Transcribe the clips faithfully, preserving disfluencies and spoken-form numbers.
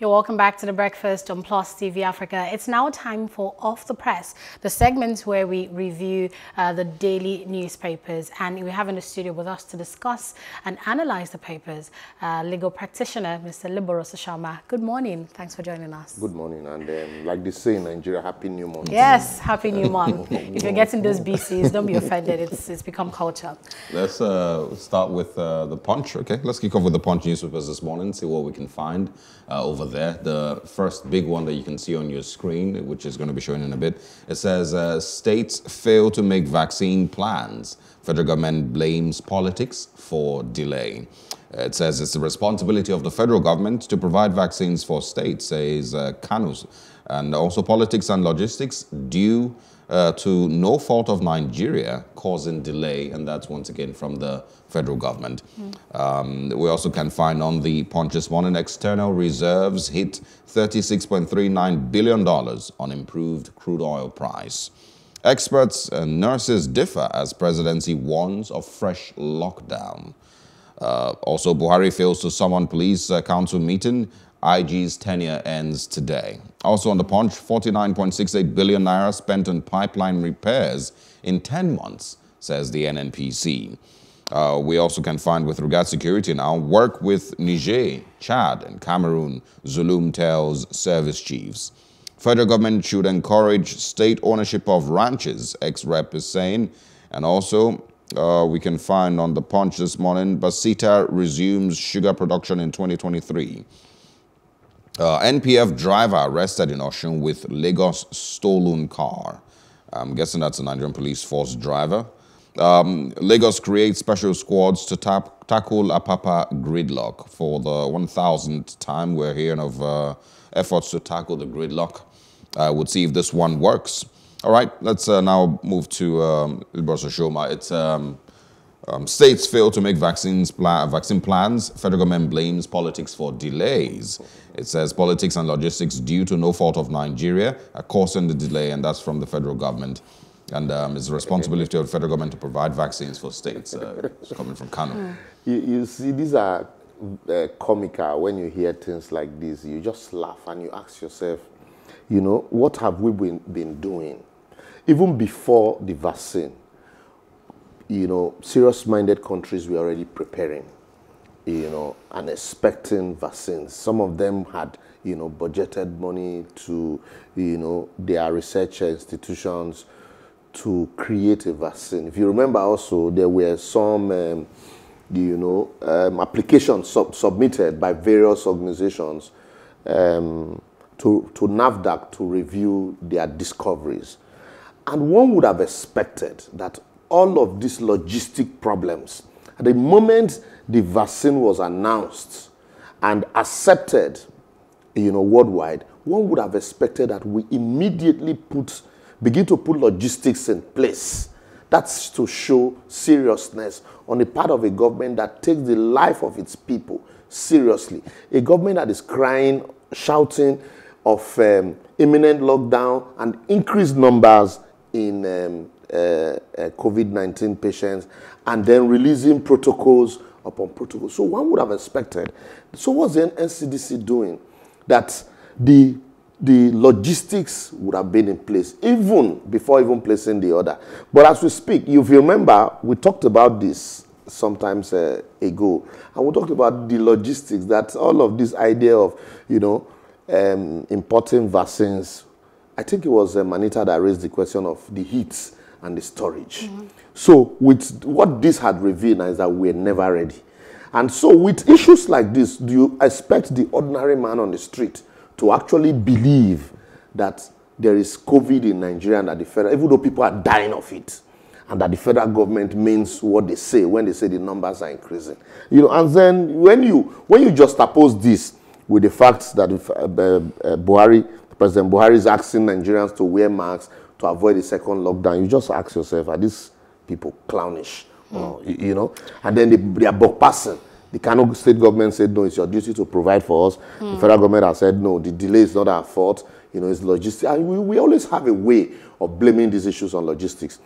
You're welcome back to The Breakfast on Plus T V Africa. It's now time for Off the Press, the segment where we review uh, the daily newspapers. And we have in the studio with us to discuss and analyze the papers, uh, legal practitioner, Mister Liborous Oshoma. Good morning. Thanks for joining us. Good morning. And um, like they say in Nigeria, happy new month. Yes, happy new month. If you're getting those B Cs, don't be offended. It's, it's become culture. Let's uh, start with uh, The Punch. Okay, let's kick off with The Punch newspapers this morning, see what we can find uh, over there. The first big one that you can see on your screen, which is going to be showing in a bit, it says uh, states fail to make vaccine plans. Federal government blames politics for delay. Uh, it says it's the responsibility of the federal government to provide vaccines for states, says uh, Kano, and also politics and logistics due uh, to no fault of Nigeria causing delay, and that's once again from the federal government. Mm. Um, we also can find on The Punch this morning, external reserves hit thirty-six point three nine billion dollars on improved crude oil price. Experts and nurses differ as presidency warns of fresh lockdown. Uh, also, Buhari fails to summon police uh, council meeting. I G's tenure ends today. Also on The Punch, forty-nine point six eight billion naira spent on pipeline repairs in ten months, says the N N P C. Uh, we also can find with regard to security now, work with Niger, Chad and Cameroon, Zulum tells service chiefs. Federal government should encourage state ownership of ranches, ex-rep is saying. And also, Uh, we can find on The Punch this morning, Basita resumes sugar production in twenty twenty-three. Uh, N P F driver arrested in Osun with Lagos stolen car. I'm guessing that's a Nigerian police force driver. Um, Lagos creates special squads to tap, tackle Apapa gridlock. For the one thousandth time, we're hearing of uh, efforts to tackle the gridlock. Uh, we'll see if this one works. All right, let's uh, now move to um, Liborous Oshoma. It's um, um, states fail to make vaccines pla vaccine plans. Federal government blames politics for delays. It says politics and logistics due to no fault of Nigeria are causing the delay, and that's from the federal government. And um, it's the responsibility of the federal government to provide vaccines for states. Uh, it's coming from Kano. You, you see, these are uh, comical. When you hear things like this, you just laugh and you ask yourself, you know, what have we been, been doing? Even before the vaccine, you know, serious-minded countries were already preparing, you know, and expecting vaccines. Some of them had, you know, budgeted money to, you know, their research institutions to create a vaccine. If you remember also, there were some, um, you know, um, applications sub submitted by various organizations um, to, to NAFDAC to review their discoveries. And one would have expected that all of these logistic problems, at the moment the vaccine was announced and accepted, you know, worldwide, one would have expected that we immediately put, begin to put logistics in place. That's to show seriousness on the part of a government that takes the life of its people seriously. A government that is crying, shouting of um, imminent lockdown and increased numbers in um, uh, uh, COVID nineteen patients, and then releasing protocols upon protocols. So one would have expected. So what's the N C D C doing? That the, the logistics would have been in place, even before even placing the order. But as we speak, if you remember, we talked about this sometimes uh, ago, and we talked about the logistics, that all of this idea of, you know, um, importing vaccines. I think it was um, Anita that raised the question of the heat and the storage. Mm-hmm. So with what this had revealed is that we're never ready. And so with issues like this, do you expect the ordinary man on the street to actually believe that there is COVID in Nigeria and that the federal, even though people are dying of it, and that the federal government means what they say when they say the numbers are increasing? You know, and then when you, when you just oppose this with the fact that if, uh, uh, Buhari, President Buhari is asking Nigerians to wear masks to avoid the second lockdown, you just ask yourself, are these people clownish? Mm. You, you know? And then they, they are buck-passing. The Kano state government said, no, it's your duty to provide for us. Mm. The federal government has said, no, the delay is not our fault. You know, it's logistics. And we, we always have a way of blaming these issues on logistics.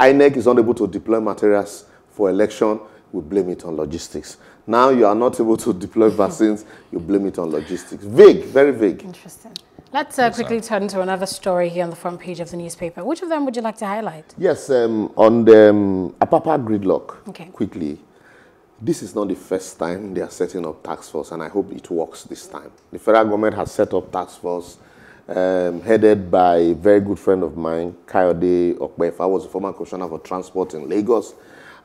I N E C is unable to deploy materials for election. we blame it on logistics. Now you are not able to deploy vaccines, you blame it on logistics. Vague, very vague. Interesting. Let's uh, quickly turn to another story here on the front page of the newspaper. Which of them would you like to highlight? Yes, um, on the um, Apapa gridlock, okay. quickly. This is not the first time they are setting up task force, and I hope it works this time. The federal government has set up task force um, headed by a very good friend of mine, Kayode Opeifa. I was a former commissioner for transport in Lagos.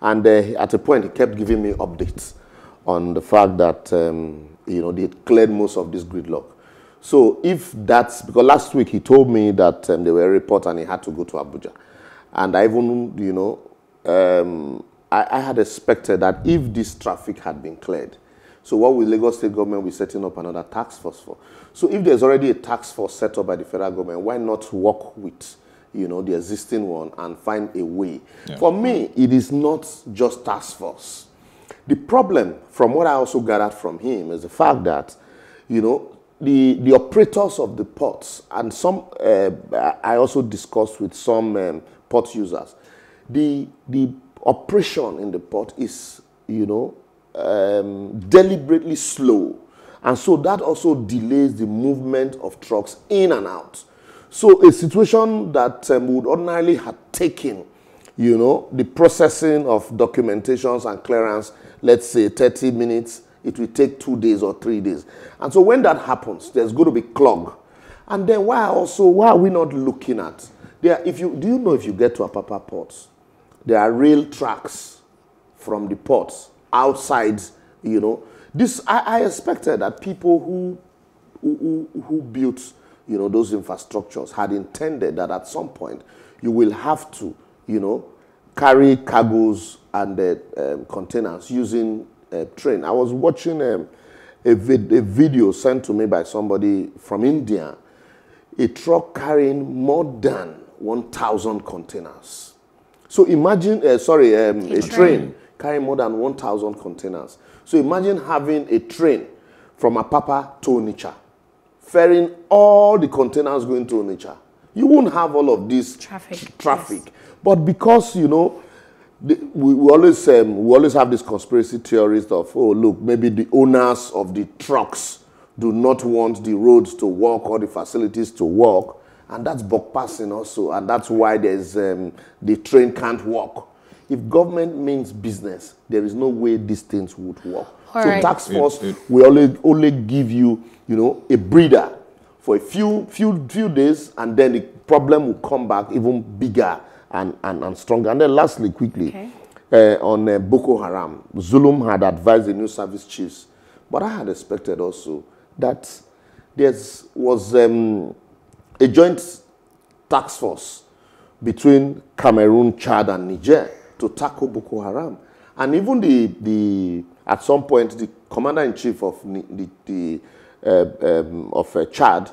And uh, at a point, he kept giving me updates on the fact that, um, you know, they cleared most of this gridlock. So if that's, because last week he told me that um, there were a report and he had to go to Abuja. And I even, you know, um, I, I had expected that if this traffic had been cleared, so what will Lagos State government be setting up another task force for? So if there's already a task force set up by the federal government, why not work with, you know, the existing one and find a way? Yeah. For me, it is not just task force. The problem, from what I also gathered from him, is the fact that, you know, the, the operators of the ports, and some, uh, I also discussed with some um, port users, the, the operation in the port is, you know, um, deliberately slow. And so that also delays the movement of trucks in and out. So a situation that um, would ordinarily have taken, you know, the processing of documentations and clearance, let's say thirty minutes, it will take two days or three days. And so when that happens, there's going to be clog. And then why also, why are we not looking at, there, if you, do you know if you get to Apapa ports, there are rail tracks from the ports outside, you know. This, I, I expected that people who, who, who built, you know, those infrastructures had intended that at some point you will have to, you know, carry cargoes and uh, um, containers using a uh, train. I was watching um, a, vid a video sent to me by somebody from India, a truck carrying more than one thousand containers. So imagine, uh, sorry, um, a, a train. train carrying more than one thousand containers. So imagine having a train from Apapa to Onitsha, ferrying all the containers going to Onitsha. You won't have all of this traffic. Tr traffic. Yes. But because, you know, the, we, we, always, um, we always have this conspiracy theorist of, oh, look, maybe the owners of the trucks do not want the roads to work or the facilities to work. And that's backpassing also. And that's why there's, um, the train can't work. If government means business, there is no way these things would work. All so right. Tax force will only, only give you, you know, a breather for a few, few, few days, and then the problem will come back even bigger and, and, and stronger. And then lastly, quickly, okay. uh, on uh, Boko Haram, Zulum had advised the new service chiefs, but I had expected also that there was um, a joint task force between Cameroon, Chad, and Niger to tackle Boko Haram. And even the, the at some point, the commander-in-chief of the, the uh, um, of uh, Chad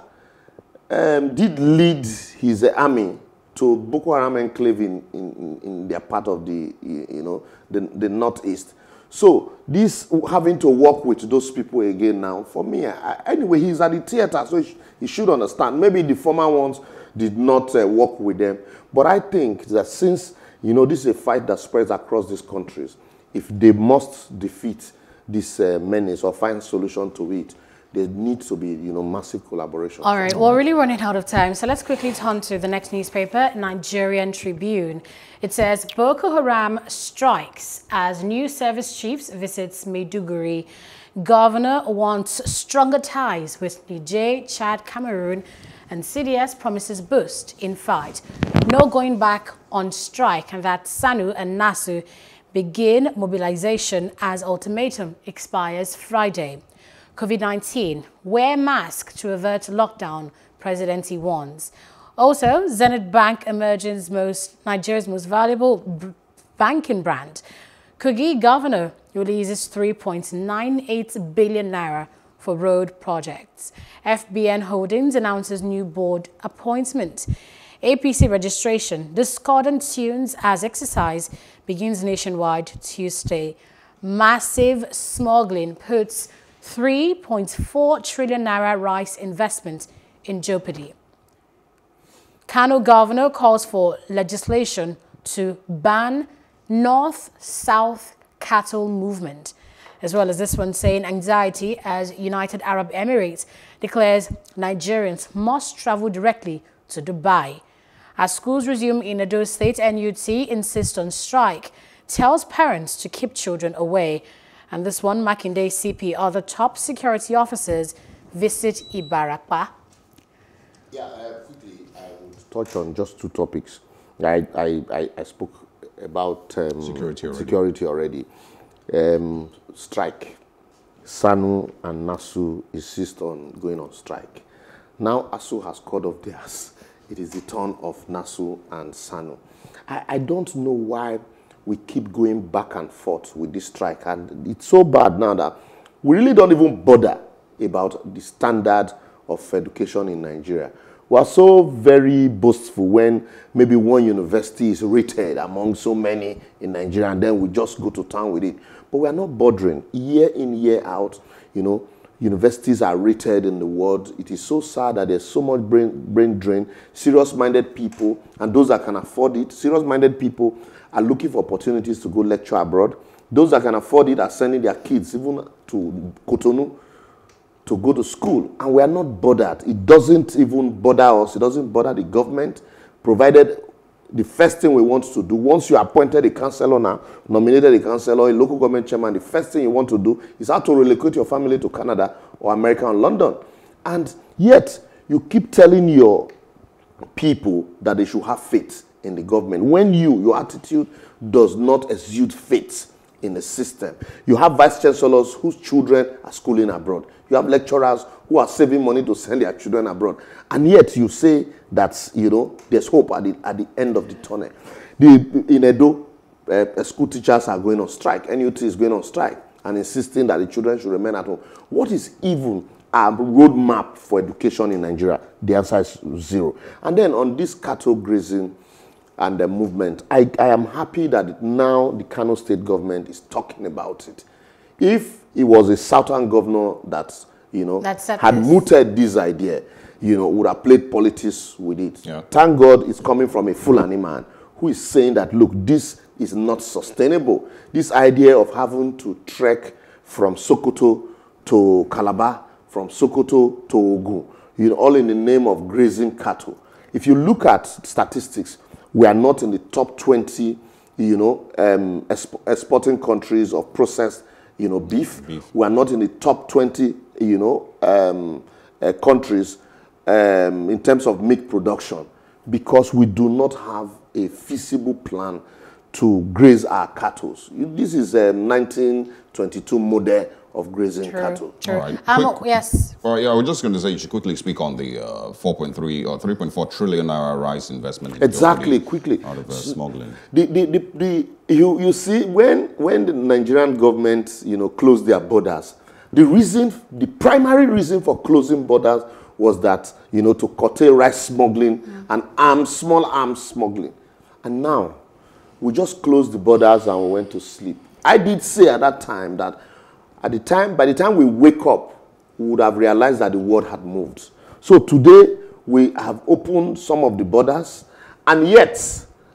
um, did lead his uh, army to Boko Haram enclave in, in, in their part of the, you know, the, the northeast. So this having to work with those people again now, for me, I, anyway, he's at the theater, so he, sh he should understand. Maybe the former ones did not uh, work with them, but I think that since, you know, this is a fight that spreads across these countries, if they must defeat this uh, menace or find solution to it, there needs to be, you know, massive collaboration. All right, well, really running out of time, so let's quickly turn to the next newspaper, Nigerian Tribune. It says, Boko Haram strikes as new service chiefs visits Maiduguri. Governor wants stronger ties with Niger, Chad, Cameroon, and C D S promises boost in fight. No going back on strike, and that SANU and NASU begin mobilization as ultimatum expires Friday. COVID nineteen, wear mask to avert lockdown, presidency warns. Also, Zenith Bank emerges most, Nigeria's most valuable banking brand. Kogi governor releases three point nine eight billion naira for road projects. F B N Holdings announces new board appointment. A P C registration, discordant tunes as exercise begins nationwide Tuesday. Massive smuggling puts three point four trillion naira rice investment in jeopardy. Kano governor calls for legislation to ban north-south cattle movement. As well as this one saying, anxiety as United Arab Emirates declares Nigerians must travel directly to Dubai. As schools resume in Edo State, N U T insists on strike, tells parents to keep children away. And this one, Makinde C P, other top security officers visit Ibarapa. Yeah, uh, quickly, I would touch on just two topics. I, I, I, I spoke about um, security already. Security already. Um, strike. SANU and NASU insist on going on strike. Now ASU has called off theirs. It is the turn of NASU and SANU. I, I don't know why we keep going back and forth with this strike. And it's so bad now that we really don't even bother about the standard of education in Nigeria. We are so very boastful when maybe one university is rated among so many in Nigeria, and then we just go to town with it. But we are not bothering. Year in, year out, you know, universities are rated in the world. It is so sad that there's so much brain, brain drain. Serious-minded people, and those that can afford it, serious-minded people are looking for opportunities to go lecture abroad. Those that can afford it are sending their kids even to Kotonu to go to school, and we are not bothered. It doesn't even bother us. It doesn't bother the government, provided the first thing we want to do, once you appointed a councillor now, nominated a councillor, a local government chairman, the first thing you want to do is how to relocate your family to Canada or America or London. And yet, you keep telling your people that they should have faith in the government. When you, your attitude does not exude faith in the system. You have vice chancellors whose children are schooling abroad. You have lecturers who are saving money to send their children abroad. And yet you say that, you know, there's hope at the, at the end of the tunnel. The, in Edo, uh, school teachers are going on strike. N U T is going on strike and insisting that the children should remain at home. What is even a roadmap for education in Nigeria? The answer is zero. And then on this cattle grazing and the movement, I, I am happy that now the Kano state government is talking about it. If it was a southern governor that, you know, that had this. mooted this idea, you know, would have played politics with it. Yeah. Thank God it's coming from a Fulani man who is saying that, look, this is not sustainable. This idea of having to trek from Sokoto to Calabar, from Sokoto to Ogu, you know, all in the name of grazing cattle. If you look at statistics, we are not in the top twenty, you know, um, exp exporting countries of processed, you know, beef. beef. We are not in the top twenty, you know, um, uh, countries um, in terms of meat production, because we do not have a feasible plan to graze our cattle. This is a nineteen twenty-two model of grazing true, cattle. True. All right, um, quick, yes. All right, yeah, I was just going to say you should quickly speak on the uh, four point three or three point four trillion naira rice investment. In exactly, quickly. Out of uh, smuggling. The, the, the, the, you, you see, when, when the Nigerian government, you know, closed their borders, the reason, the primary reason for closing borders was that, you know, to curtail rice smuggling mm. and arms, small arms smuggling. And now, we just closed the borders and we went to sleep. I did say at that time that At the time, by the time we wake up, we would have realized that the world had moved. So today, we have opened some of the borders, and yet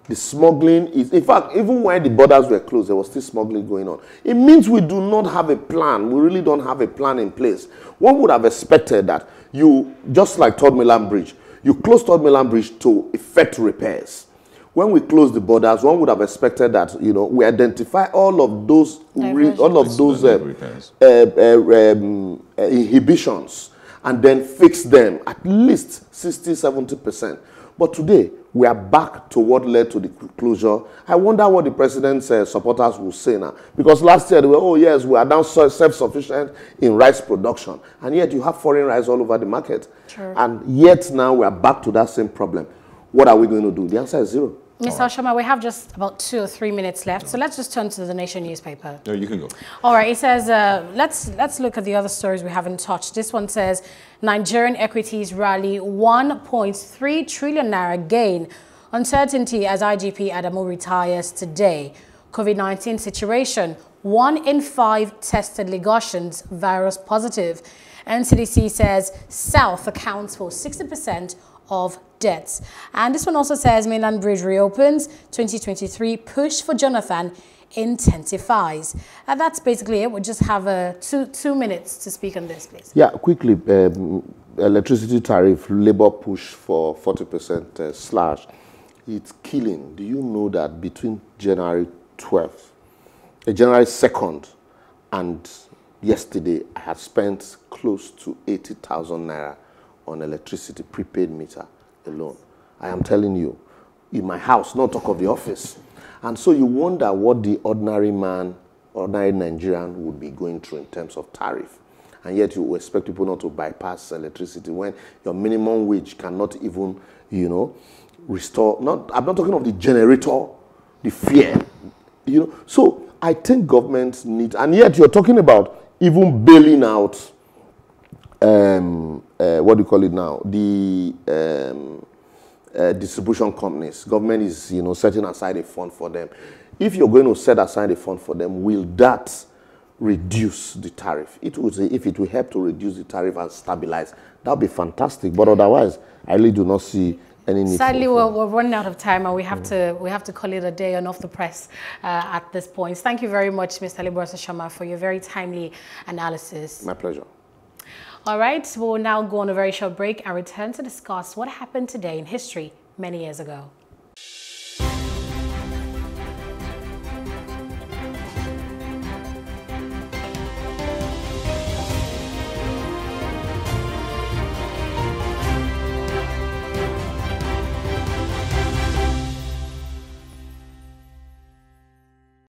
the smuggling is, in fact, even when the borders were closed, there was still smuggling going on. It means we do not have a plan. We really don't have a plan in place. One would have expected that you, just like Third Mainland Bridge, you close Third Mainland Bridge to effect repairs. When we close the borders, one would have expected that, you know, we identify all of those re, all of those uh, uh, uh, um, uh, inhibitions and then fix them at least sixty, seventy percent. But today, we are back to what led to the closure. I wonder what the president's uh, supporters will say now. Because last year, they were, oh yes, we are now self-sufficient in rice production. And yet, you have foreign rice all over the market. Sure. And yet now, we are back to that same problem. What are we going to do? The answer is zero. Mister Right. Oshoma, we have just about two or three minutes left, so let's just turn to the Nation newspaper. No, you can go. All right, it says, uh, let's, let's look at the other stories we haven't touched. This one says, Nigerian equities rally one point three trillion naira gain. Uncertainty as I G P Adamu retires today. COVID nineteen situation, one in five tested Lagosians virus positive. N C D C says South accounts for sixty percent of debts. And this one also says Mainland Bridge reopens, twenty twenty-three push for Jonathan intensifies. And that's basically it. We'll just have uh, two, two minutes to speak on this, please. Yeah, quickly, um, electricity tariff, Labour push for forty percent uh, slash. It's killing. Do you know that between January twelfth, uh, January second and yesterday, I had spent close to eighty thousand naira on electricity prepaid meter alone. I am telling you, in my house, not talk of the office. And so you wonder what the ordinary man, ordinary Nigerian would be going through in terms of tariff. And yet you expect people not to bypass electricity when your minimum wage cannot even, you know, restore. Not, I'm not talking of the generator, the fear, you know. So I think governments need, and yet you're talking about even bailing out, um, uh, what do you call it now? The um, uh, distribution companies. Government is, you know, setting aside a fund for them. If you're going to set aside a fund for them, will that reduce the tariff? It will say if it will help to reduce the tariff and stabilize, that would be fantastic. But otherwise, I really do not see any need. Sadly, we're, we're running out of time, and we have mm-hmm. to we have to call it a day on Off the Press uh, at this point. Thank you very much, Mister Liborous Oshoma, for your very timely analysis. My pleasure. All right, we'll now go on a very short break and return to discuss what happened today in history many years ago.